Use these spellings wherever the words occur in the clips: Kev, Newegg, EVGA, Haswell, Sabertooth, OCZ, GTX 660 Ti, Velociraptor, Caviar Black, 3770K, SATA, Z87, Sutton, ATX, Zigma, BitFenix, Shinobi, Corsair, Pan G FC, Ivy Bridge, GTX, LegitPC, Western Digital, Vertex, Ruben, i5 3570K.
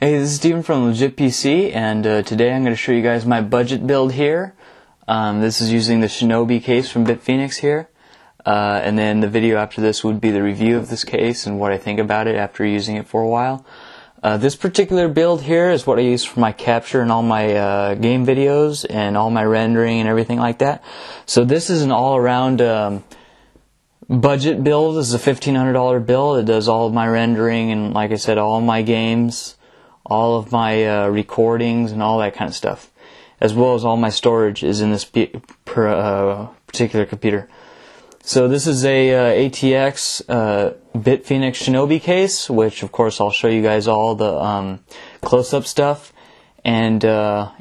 Hey, this is Steven from LegitPC, and today I'm going to show you guys my budget build here. This is using the Shinobi case from BitFenix here, and then the video after this would be the review of this case and what I think about it after using it for a while. This particular build here is what I use for my capture and all my game videos and all my rendering and everything like that. So this is an all-around budget build. This is a $1,500 build. It does all of my rendering and, like I said, all my games, all of my recordings and all that kind of stuff, as well as all my storage is in this particular computer. So this is a ATX BitFenix Shinobi case, which of course I'll show you guys all the close-up stuff. And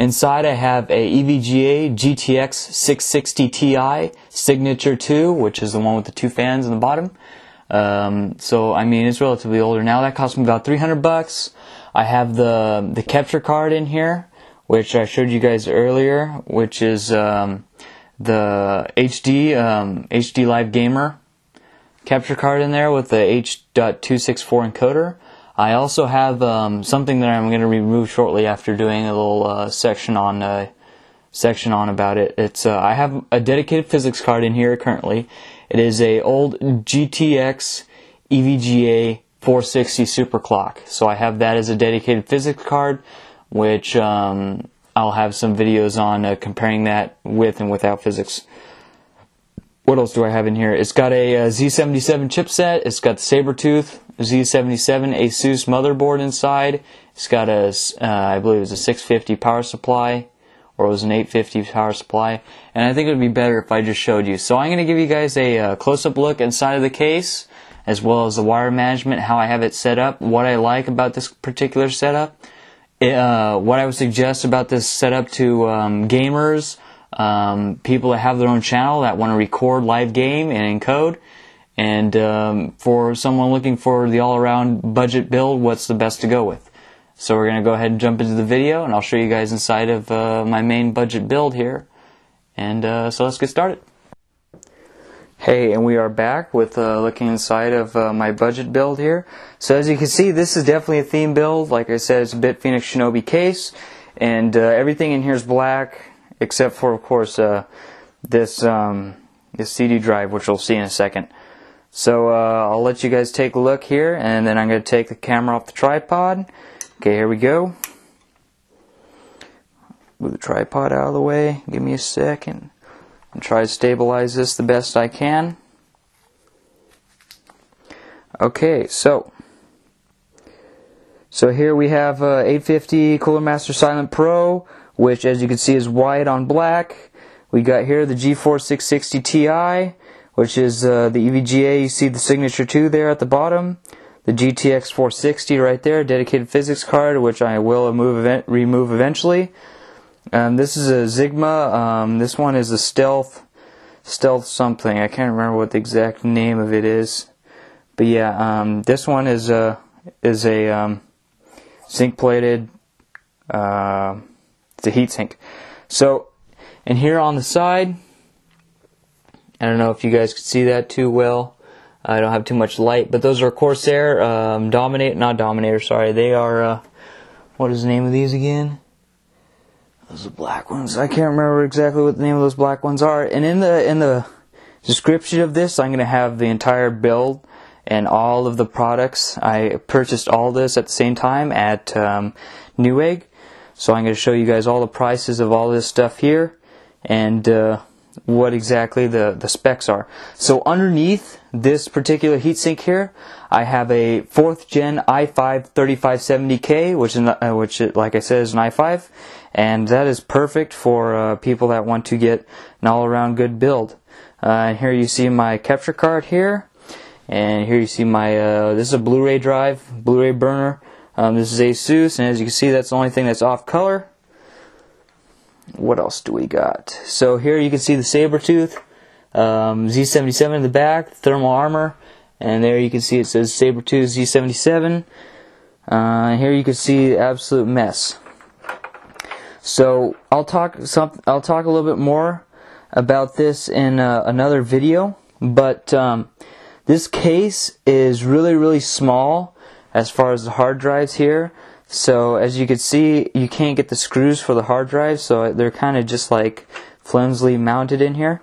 inside I have a EVGA GTX 660 Ti Signature 2, which is the one with the two fans in the bottom. So I mean, it's relatively older now. That cost me about $300. I have the capture card in here, which I showed you guys earlier, which is the HD Live Gamer capture card in there with the H.264 encoder. I also have something that I'm going to remove shortly after doing a little section on about it. It's I have a dedicated physics card in here currently. It is a old GTX EVGA 460 superclock, so I have that as a dedicated physics card, which I'll have some videos on comparing that with and without physics. What else do I have in here? It's got a Z77 chipset. It's got the Sabertooth Z77 Asus motherboard inside. It's got a I believe it was a 650 power supply, or it was an 850 power supply. And I think it would be better if I just showed you. So I'm going to give you guys a close-up look inside of the case, as well as the wire management, how I have it set up, what I like about this particular setup, what I would suggest about this setup to gamers, people that have their own channel that want to record live game and encode, and for someone looking for the all-around budget build, what's the best to go with. So we're going to go ahead and jump into the video, and I'll show you guys inside of my main budget build here, and so let's get started. Hey, and we are back with looking inside of my budget build here. So as you can see, this is definitely a theme build. Like I said, it's a BitFenix Shinobi case, and everything in here is black, except for, of course, this CD drive, which we'll see in a second. So I'll let you guys take a look here, and then I'm going to take the camera off the tripod. Okay, here we go. Move the tripod out of the way. Give me a second. And try to stabilize this the best I can. Okay, so here we have 850 Cooler Master Silent Pro, which as you can see is white on black. We got here the GTX 660 Ti, which is the EVGA. You see the Signature 2 there at the bottom. The GTX 460 right there, dedicated physics card, which I will remove eventually. This is a Zigma. This one is a stealth something. I can't remember what the exact name of it is, but yeah, this one is a zinc plated. It's a heatsink. So, and here on the side, I don't know if you guys could see that too well. I don't have too much light, but those are Corsair not Dominator. Sorry, they are. What is the name of these again? Those are black ones. I can't remember exactly what the name of those black ones are. And in the description of this, I'm going to have the entire build and all of the products. I purchased all this at the same time at Newegg. So I'm going to show you guys all the prices of all this stuff here, and what exactly the specs are. So underneath this particular heatsink here, I have a 4th gen i5 3570K, which like I said is an i5, and that is perfect for people that want to get an all-around good build. And here you see my capture card here, and here you see my this is a Blu-ray drive, Blu-ray burner. This is Asus, and as you can see, that's the only thing that's off color. What else do we got? So here you can see the Sabertooth Z77 in the back, thermal armor, and there you can see it says Sabertooth Z77. Here you can see absolute mess. So I'll talk a little bit more about this in another video, but this case is really, really small as far as the hard drives here. So as you can see, you can't get the screws for the hard drive, so they're kind of just like flimsily mounted in here.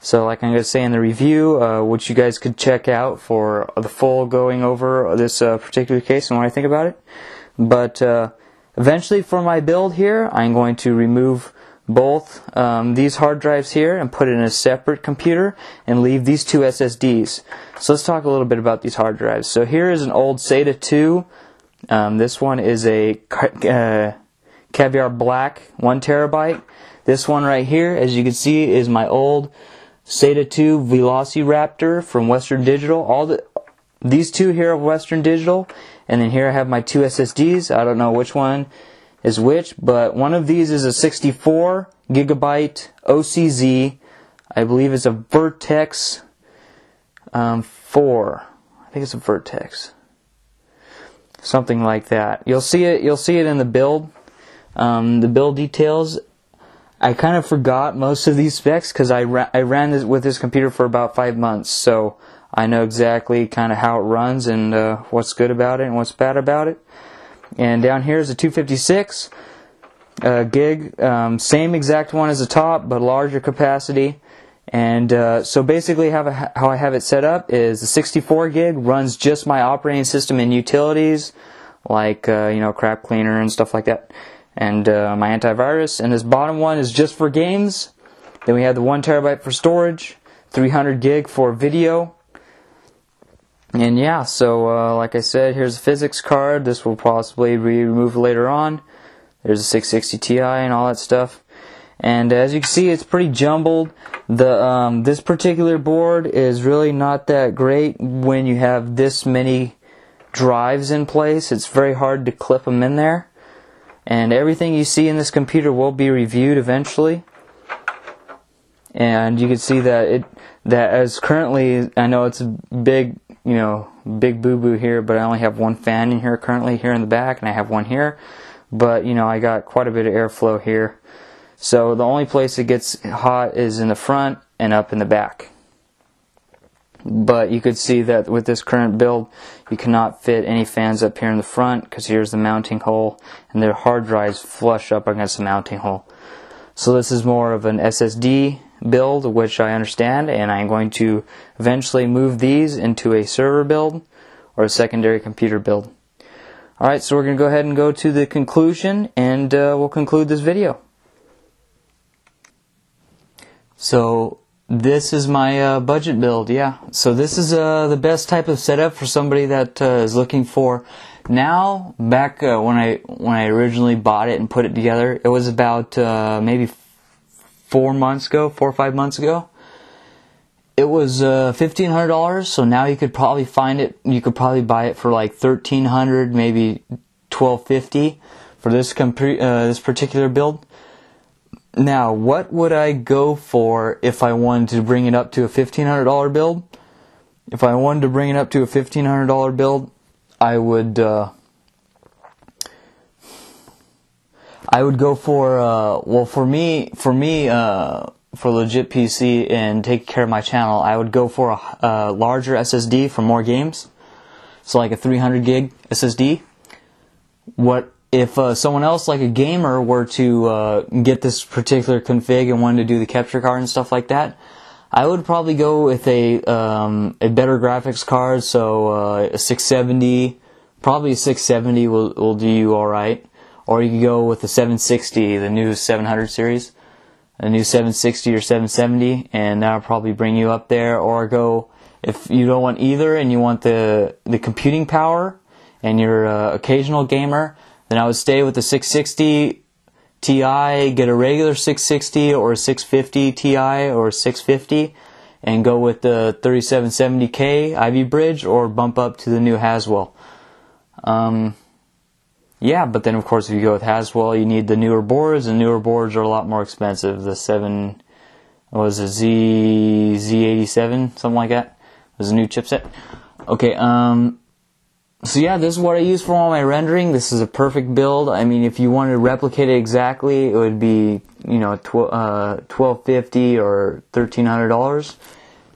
So like I'm going to say in the review, which you guys could check out for the full going over this particular case and what I think about it. But eventually for my build here, I'm going to remove both these hard drives here and put it in a separate computer and leave these two SSDs. So let's talk a little bit about these hard drives. So here is an old SATA 2. This one is a Caviar Black 1TB. This one right here, as you can see, is my old SATA 2 Velociraptor from Western Digital. These two here are Western Digital, and then here I have my two SSDs. I don't know which one is which, but one of these is a 64GB OCZ. I believe it's a Vertex 4. I think it's a Vertex. Something like that. You'll see it in the build. The build details. I kind of forgot most of these specs because I ran this with this computer for about 5 months, so I know exactly kind of how it runs and what's good about it and what's bad about it. And down here is a 256 gig, same exact one as the top but larger capacity. And so basically how I have it set up is the 64 gig runs just my operating system and utilities like you know, crap cleaner and stuff like that, and my antivirus. And this bottom one is just for games. Then we have the 1TB for storage, 300 gig for video. And yeah, so like I said, here's a physics card. This will possibly be removed later on. There's a 660 Ti and all that stuff. And as you can see, it's pretty jumbled. The this particular board is really not that great when you have this many drives in place. It's very hard to clip them in there. And everything you see in this computer will be reviewed eventually. And you can see that as currently, I know it's a big, you know, big boo-boo here, but I only have one fan in here currently, here in the back, and I have one here. But, you know, I got quite a bit of airflow here. So the only place it gets hot is in the front and up in the back. But you could see that with this current build, you cannot fit any fans up here in the front because here's the mounting hole, and their hard drives flush up against the mounting hole. So this is more of an SSD build, which I understand, and I'm going to eventually move these into a server build or a secondary computer build. Alright, so we're going to go ahead and go to the conclusion, and we'll conclude this video. So this is my budget build, yeah. So this is the best type of setup for somebody that is looking for. Now, back when I originally bought it and put it together, it was about maybe 4 months ago, 4 or 5 months ago. It was $1,500, so now you could probably find it. You could probably buy it for like $1,300, maybe $1,250 for this particular build. Now, what would I go for if I wanted to bring it up to a $1,500 build? If I wanted to bring it up to a $1,500 build, I would go for well, for me, for LegitPC and take care of my channel, I would go for a larger SSD for more games, so like a 300 gig SSD. What if someone else, like a gamer, were to get this particular config and wanted to do the capture card and stuff like that, I would probably go with a better graphics card, so a 670, probably a 670 will do you alright. Or you could go with the 760, the new 700 series, a new 760 or 770, and that'll probably bring you up there. Or go, if you don't want either and you want the computing power and you're an occasional gamer, then I would stay with the 660 Ti, get a regular 660 or a 650 Ti or 650, and go with the 3770K Ivy Bridge, or bump up to the new Haswell. Yeah, but then of course if you go with Haswell, you need the newer boards, and newer boards are a lot more expensive. The Z87, something like that. It was a new chipset. Okay, so yeah, this is what I use for all my rendering. This is a perfect build. I mean, if you wanted to replicate it exactly, it would be, you know, $1,250 or $1,300,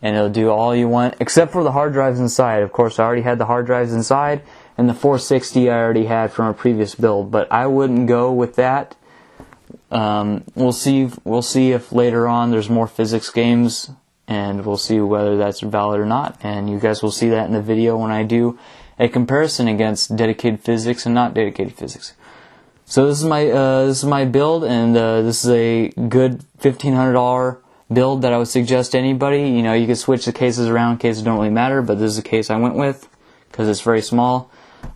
and it'll do all you want, except for the hard drives inside. Of course, I already had the hard drives inside, and the 460 I already had from a previous build, but I wouldn't go with that. We'll see if later on there's more physics games, and we'll see whether that's valid or not, and you guys will see that in the video when I do a comparison against dedicated physics and not dedicated physics. So this is my build, and this is a good $1,500 build that I would suggest to anybody. You know, you can switch the cases around, cases don't really matter, but this is the case I went with because it's very small.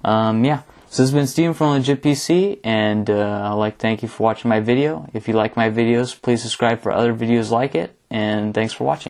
Yeah, so this has been Steven from LegitPC, and I'd like to thank you for watching my video. If you like my videos, please subscribe for other videos like it, and thanks for watching.